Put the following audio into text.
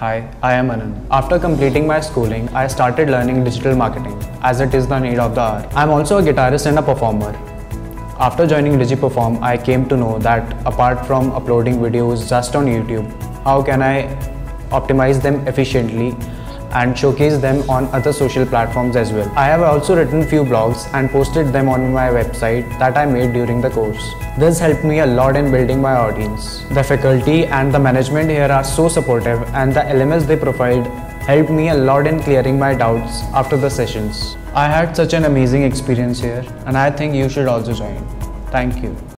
Hi, I am Anand. After completing my schooling, I started learning digital marketing as it is the need of the hour. I am also a guitarist and a performer. After joining DigiPerform, I came to know that apart from uploading videos just on YouTube, how can I optimize them efficiently and showcase them on other social platforms as well. I have also written few blogs and posted them on my website that I made during the course. This helped me a lot in building my audience. The faculty and the management here are so supportive, and the LMS they provide helped me a lot in clearing my doubts after the sessions. I had such an amazing experience here, and I think you should also join. Thank you.